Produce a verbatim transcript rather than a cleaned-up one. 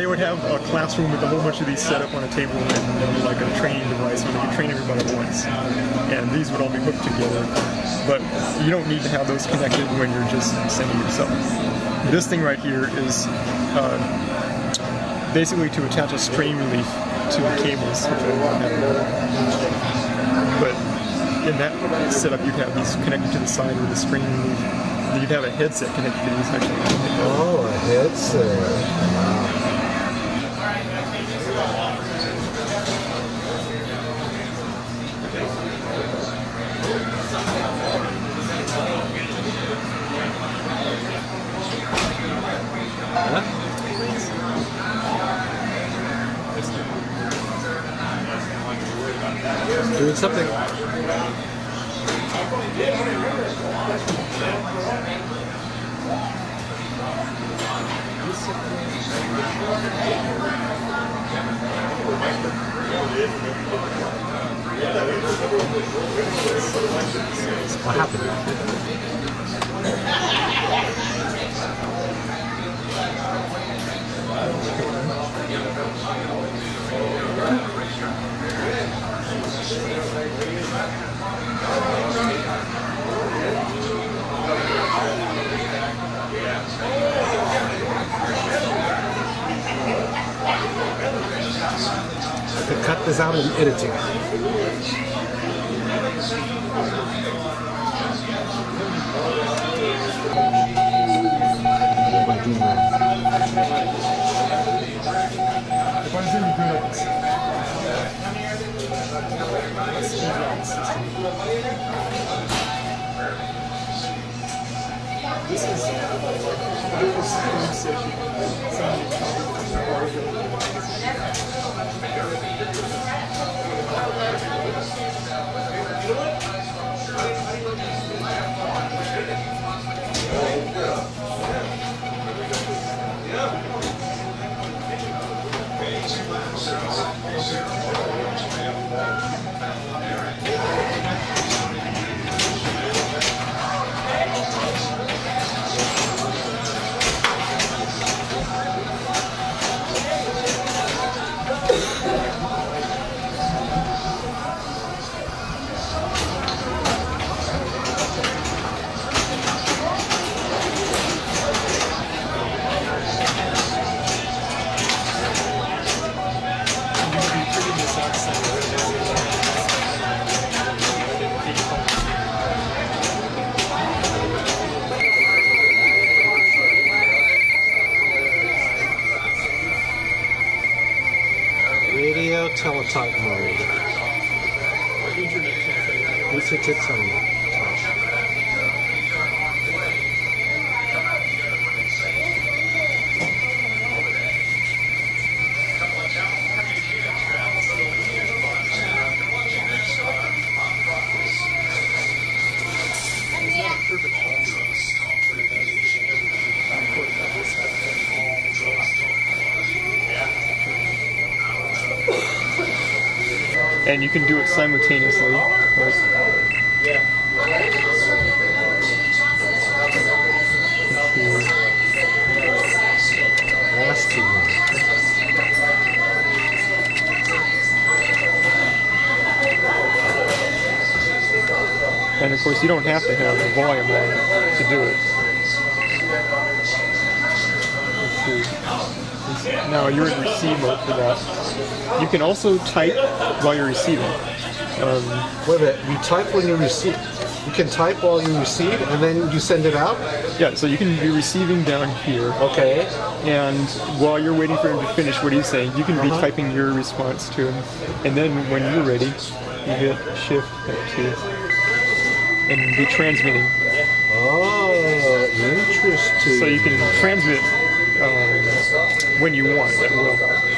they would have a classroom with a whole bunch of these set up on a table, and there would be like a training device where they could train everybody at once. And these would all be hooked together. But you don't need to have those connected when you're just sending yourself. This thing right here is uh, basically to attach a strain relief to the cables, which I don't have. But in that setup, you'd have these connected to the side with a strain relief. You'd have a headset connected to these actually. Oh, a headset. Huh? Doing something. What happened? To cut this out in editing. This is teletype mode. This is its own. And you can do it simultaneously. Yeah. Last two. And of course, you don't have to have the volume on to do it. Let's see. Now you're in receive mode for that. You can also type while you're receiving. Um, Wait a minute, you type when you receive. You can type while you receive and then you send it out? Yeah, so you can be receiving down here. Okay. And while you're waiting for him to finish what he's saying, you can uh-huh. be typing your response to him. And then when you're ready, you hit shift F two and be transmitting. Oh, interesting. So you can transmit Um, when you want, it will.